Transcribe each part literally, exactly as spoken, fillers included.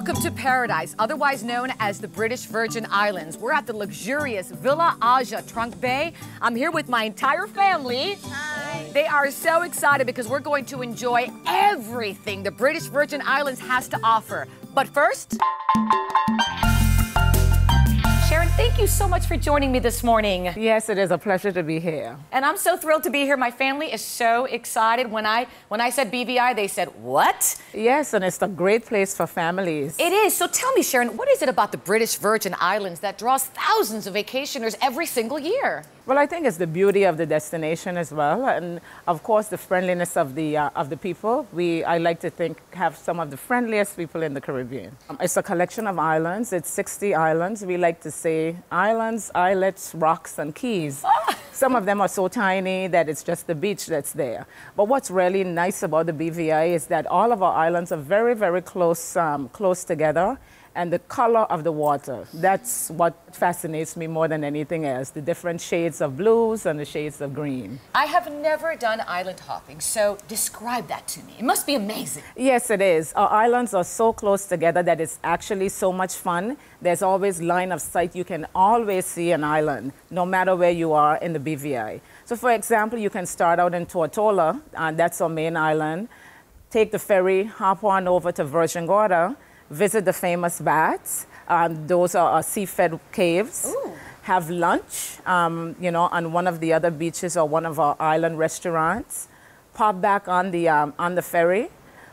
Welcome to paradise, otherwise known as the British Virgin Islands. We're at the luxurious Villa Aja, Trunk Bay. I'm here with my entire family. Hi. They are so excited because we're going to enjoy everything the British Virgin Islands has to offer. But first... Sharon, thank you so much for joining me this morning. Yes, it is a pleasure to be here. And I'm so thrilled to be here. My family is so excited. When I when I said B V I, they said, what? Yes, and it's a great place for families. It is. So tell me, Sharon, what is it about the British Virgin Islands that draws thousands of vacationers every single year? Well, I think it's the beauty of the destination as well, and of course the friendliness of the uh, of the people. We, I like to think, have some of the friendliest people in the Caribbean. Um, it's a collection of islands. It's sixty islands. We like to say islands, islets, rocks, and keys. Some of them are so tiny that it's just the beach that's there. But what's really nice about the B V I is that all of our islands are very, very close, um, close together. And the color of the water, that's what fascinates me more than anything else, the different shades of blues and the shades of green. I have never done island hopping, so describe that to me. It must be amazing. Yes, it is. Our islands are so close together that it's actually so much fun. There's always line of sight. You can always see an island, no matter where you are in the B V I. So, for example, you can start out in Tortola, and that's our main island, take the ferry, hop on over to Virgin Gorda, visit the famous Baths. Um, those are our sea-fed caves. Ooh. Have lunch, um, you know, on one of the other beaches or one of our island restaurants. Pop back on the um, on the ferry,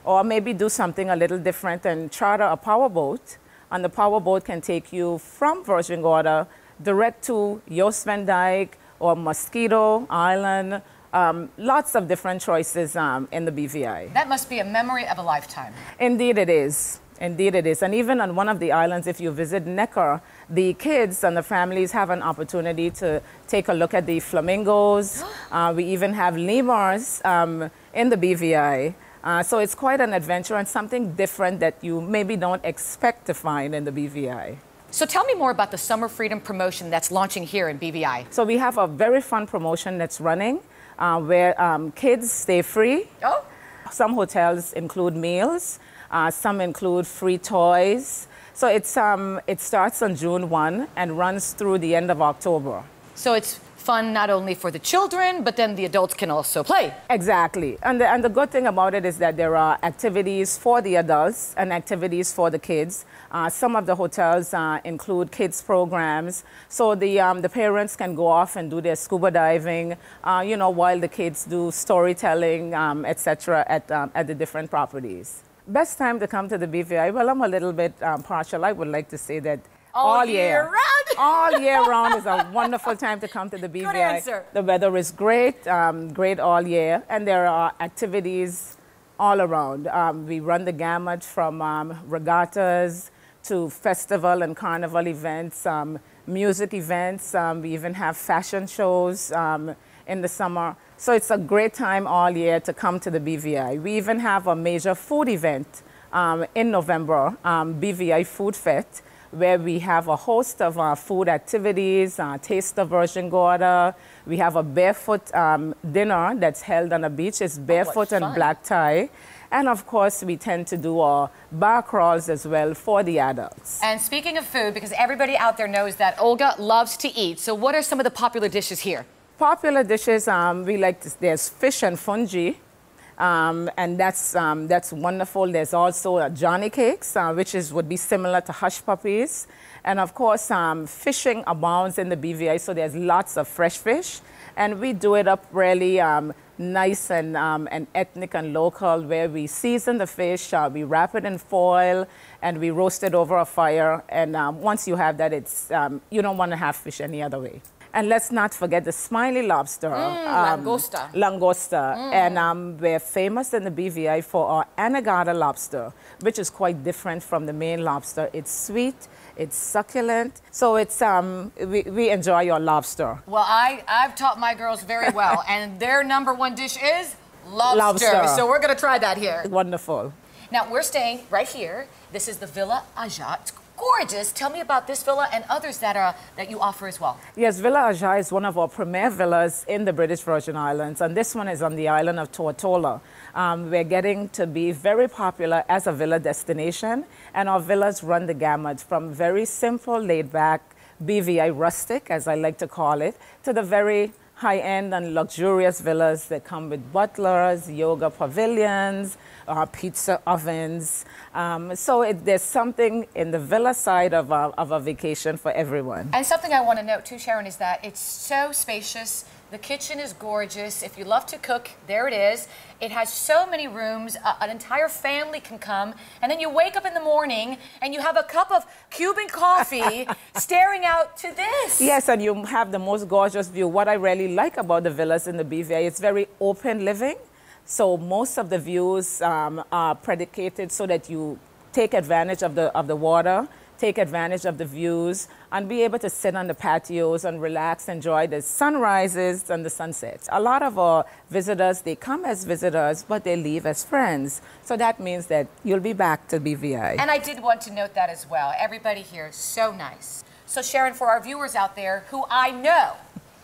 or maybe do something a little different and charter a powerboat. And the powerboat can take you from Virgin Gorda direct to Joost van Dijk or Mosquito Island. Um, lots of different choices um, in the B V I. That must be a memory of a lifetime. Indeed, it is. Indeed it is. And even on one of the islands, if you visit Necker, the kids and the families have an opportunity to take a look at the flamingos. Uh, we even have lemurs um, in the B V I. Uh, so it's quite an adventure and something different that you maybe don't expect to find in the B V I. So tell me more about the Summer Freedom promotion that's launching here in B V I. So we have a very fun promotion that's running uh, where um, kids stay free. Oh. Some hotels include meals. Uh, some include free toys. So it's, um, it starts on June first and runs through the end of October. So it's fun not only for the children, but then the adults can also play. Exactly. And the, and the good thing about it is that there are activities for the adults and activities for the kids. Uh, some of the hotels uh, include kids programs. So the, um, the parents can go off and do their scuba diving, uh, you know, while the kids do storytelling, um, et cetera, at, um, at the different properties. Best time to come to the B V I, well, I'm a little bit um, partial. I would like to say that all, all year, year round. All year round is a wonderful time to come to the B V I. Good answer. The weather is great, um, great all year, and there are activities all around. Um, we run the gamut from um, regattas to festival and carnival events, um, music events. Um, we even have fashion shows um, in the summer. So it's a great time all year to come to the B V I. We even have a major food event um, in November, um, B V I Food Fest, where we have a host of uh, food activities, uh, Taste of Virgin Gorda. We have a barefoot um, dinner that's held on a beach. It's barefoot oh, and black tie. And of course, we tend to do our bar crawls as well for the adults. And speaking of food, because everybody out there knows that Olga loves to eat. So what are some of the popular dishes here? Popular dishes, um, we like to, there's fish and fungi, um, and that's, um, that's wonderful. There's also uh, Johnny cakes, uh, which is, would be similar to hush puppies. And of course, um, fishing abounds in the B V I, so there's lots of fresh fish. And we do it up really um, nice and, um, and ethnic and local, where we season the fish, uh, we wrap it in foil, and we roast it over a fire. And um, once you have that, it's, um, you don't want to have fish any other way. And let's not forget the smiley lobster. Mm, um, langosta. Langosta. Mm. And um, we're famous in the B V I for our Anagada lobster, which is quite different from the main lobster. It's sweet, it's succulent, so it's, um, we, we enjoy your lobster. Well, I, I've taught my girls very well, and their number one dish is lobster. lobster. So we're going to try that here. Wonderful. Now, we're staying right here. This is the Villa Aja. gorgeous. Tell me about this villa and others that are that you offer as well. Yes, Villa Aja is one of our premier villas in the British Virgin Islands, and this one is on the island of Tortola. Um, we're getting to be very popular as a villa destination, and our villas run the gamut from very simple, laid-back, B V I rustic, as I like to call it, to the very high-end and luxurious villas that come with butlers, yoga pavilions, uh, pizza ovens. Um, so it, there's something in the villa side of a, of a vacation for everyone. And something I want to note too, Sharon, is that it's so spacious. The kitchen is gorgeous. If you love to cook, there it is. It has so many rooms. Uh, an entire family can come. And then you wake up in the morning and you have a cup of Cuban coffee staring out to this. Yes, and you have the most gorgeous view. What I really like about the villas in the B V I, it's very open living. So most of the views um, are predicated so that you take advantage of the, of the water, take advantage of the views, and be able to sit on the patios and relax, enjoy the sunrises and the sunsets. A lot of our visitors, they come as visitors, but they leave as friends. So that means that you'll be back to B V I. And I did want to note that as well. Everybody here is so nice. So Sharon, for our viewers out there who I know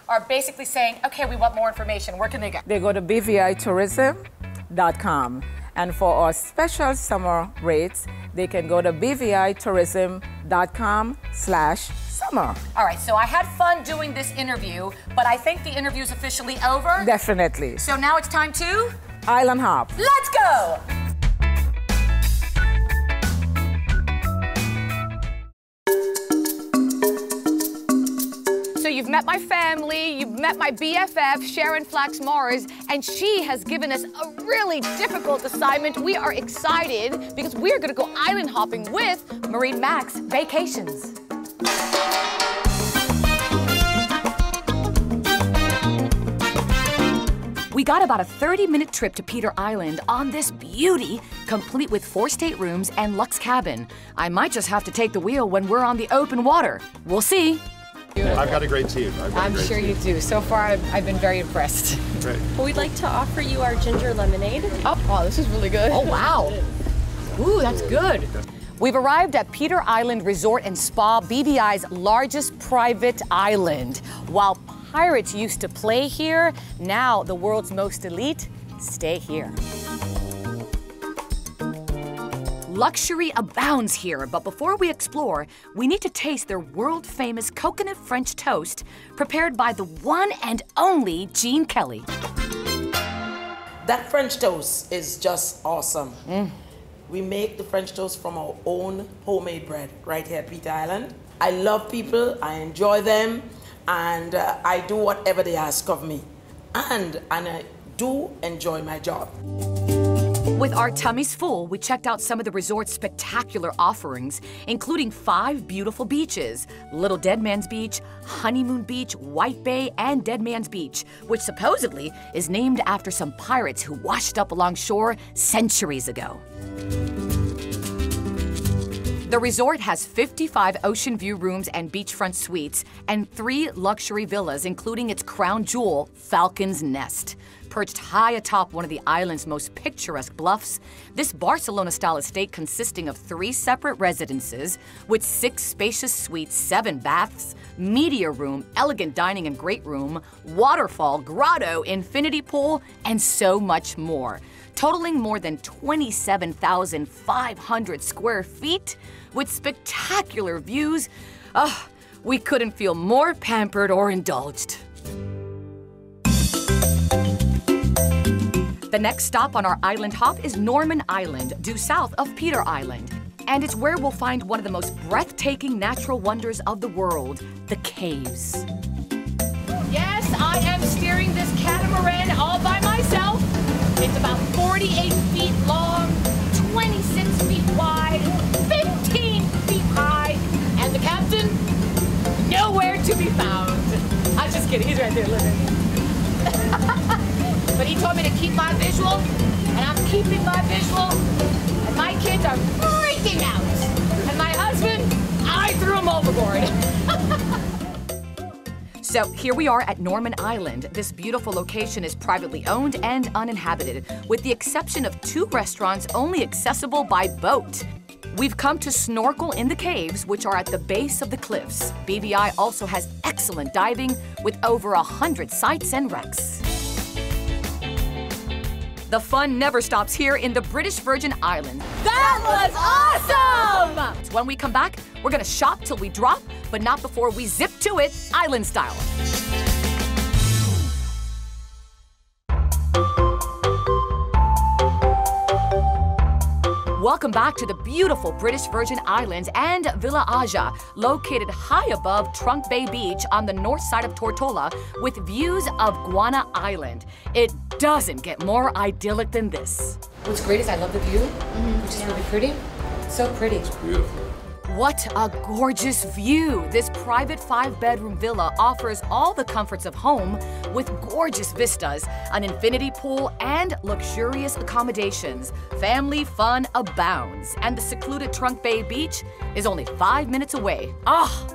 are basically saying, okay, we want more information, where can they go? They go to B V I tourism dot com. And for our special summer rates, they can go to B V I tourism dot com slash summer. All right, so I had fun doing this interview, but I think the interview's officially over. Definitely. So now it's time to... Island hop. Let's go! So you've met my family, you've met my B F F, Sharon Flax-Mars, and she has given us a really difficult assignment. We are excited because we are going to go island hopping with Marie Max Vacations. We got about a thirty minute trip to Peter Island on this beauty, complete with four staterooms and luxe cabin. I might just have to take the wheel when we're on the open water. We'll see. Beautiful. I've got a great team. I've got I'm a great sure team. you do. So far, I've, I've been very impressed. Great. Well, we'd like to offer you our ginger lemonade. Oh, wow, this is really good. Oh, wow. Ooh, that's good. We've arrived at Peter Island Resort and Spa, B V I's largest private island. While pirates used to play here, now the world's most elite stay here. Luxury abounds here, but before we explore, we need to taste their world-famous coconut French toast prepared by the one and only Gene Kelly. That French toast is just awesome. Mm. We make the French toast from our own homemade bread right here at Peter Island. I love people, I enjoy them, and uh, I do whatever they ask of me. And, and I do enjoy my job. With our tummies full, we checked out some of the resort's spectacular offerings, including five beautiful beaches, Little Dead Man's Beach, Honeymoon Beach, White Bay, and Dead Man's Beach, which supposedly is named after some pirates who washed up along shore centuries ago. The resort has fifty-five ocean view rooms and beachfront suites and three luxury villas, including its crown jewel, Falcon's Nest. Perched high atop one of the island's most picturesque bluffs, this Barcelona-style estate consisting of three separate residences with six spacious suites, seven baths, media room, elegant dining and great room, waterfall, grotto, infinity pool, and so much more. Totaling more than twenty-seven thousand five hundred square feet with spectacular views. Oh, we couldn't feel more pampered or indulged. The next stop on our island hop is Norman Island, due south of Peter Island. And it's where we'll find one of the most breathtaking natural wonders of the world, the caves. Yes, I am steering this catamaran all by myself. It's about forty-eight feet long, twenty-six feet wide, fifteen feet high, and the captain, nowhere to be found. I'm just kidding, he's right there living. But he told me to keep my visual, and I'm keeping my visual, and my kids are freaking out. And my husband, I threw him overboard. So here we are at Norman Island. This beautiful location is privately owned and uninhabited, with the exception of two restaurants only accessible by boat. We've come to snorkel in the caves, which are at the base of the cliffs. B V I also has excellent diving with over a hundred sites and wrecks. The fun never stops here in the British Virgin Islands. That was awesome! When we come back, we're gonna shop till we drop, but not before we zip to it, island style. Welcome back to the beautiful British Virgin Islands and Villa Aja, located high above Trunk Bay Beach on the north side of Tortola with views of Guana Island. It doesn't get more idyllic than this. What's great is I love the view, mm-hmm. which is yeah. really pretty. So pretty. It's beautiful. What a gorgeous view! This private five-bedroom villa offers all the comforts of home with gorgeous vistas, an infinity pool, and luxurious accommodations. Family fun abounds, and the secluded Trunk Bay Beach is only five minutes away. Ah,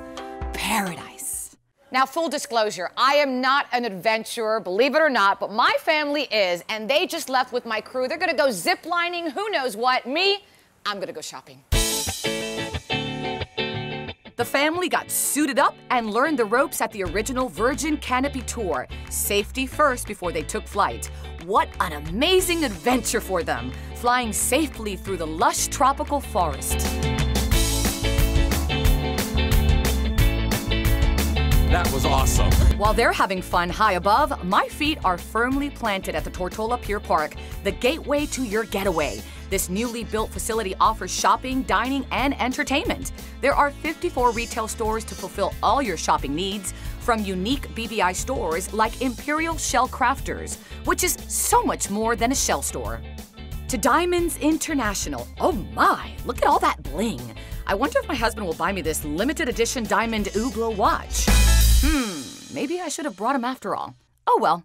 paradise! Now, full disclosure, I am not an adventurer, believe it or not, but my family is, and they just left with my crew. They're gonna go ziplining, who knows what. Me, I'm gonna go shopping. The family got suited up and learned the ropes at the original Virgin Canopy Tour. Safety first before they took flight. What an amazing adventure for them, flying safely through the lush tropical forest. That was awesome. While they're having fun high above, my feet are firmly planted at the Tortola Pier Park, the gateway to your getaway. This newly built facility offers shopping, dining, and entertainment. There are fifty-four retail stores to fulfill all your shopping needs, from unique B V I stores like Imperial Shell Crafters, which is so much more than a shell store, to Diamonds International. Oh my, look at all that bling. I wonder if my husband will buy me this limited edition diamond Hublot watch. Hmm, maybe I should have brought him after all. Oh well.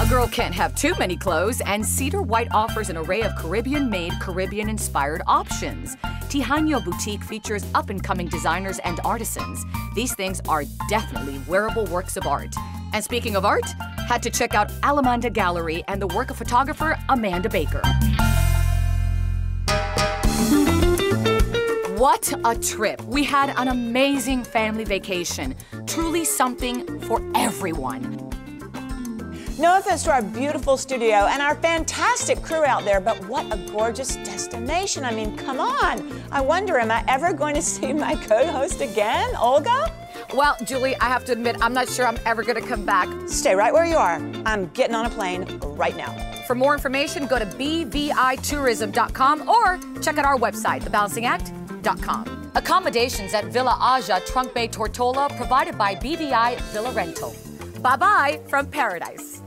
A girl can't have too many clothes, and Cedar White offers an array of Caribbean-made, Caribbean-inspired options. Tijano Boutique features up-and-coming designers and artisans. These things are definitely wearable works of art. And speaking of art, had to check out Alamanda Gallery and the work of photographer Amanda Baker. What a trip! We had an amazing family vacation. Truly something for everyone. No offense to our beautiful studio and our fantastic crew out there, but what a gorgeous destination. I mean, come on. I wonder, am I ever going to see my co-host again, Olga? Well, Julie, I have to admit, I'm not sure I'm ever going to come back. Stay right where you are. I'm getting on a plane right now. For more information, go to B V I tourism dot com or check out our website, the balancing act dot com. Accommodations at Villa Aja Trunk Bay Tortola provided by B V I Villa Rental. Bye-bye from paradise.